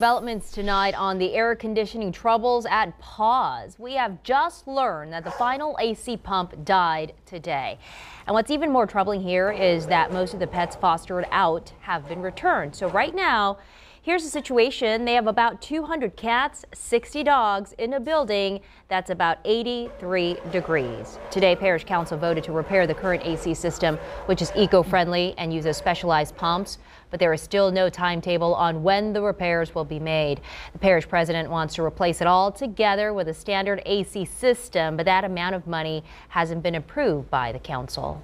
Developments tonight on the air conditioning troubles at Paws. We have just learned that the final AC pump died today. And what's even more troubling here is that most of the pets fostered out have been returned. So right now, here's the situation. They have about 200 cats, 60 dogs in a building that's about 83 degrees. Today, Parish Council voted to repair the current AC system, which is eco-friendly and uses specialized pumps, but there is still no timetable on when the repairs will be made. The parish president wants to replace it all together with a standard AC system, but that amount of money hasn't been approved by the council.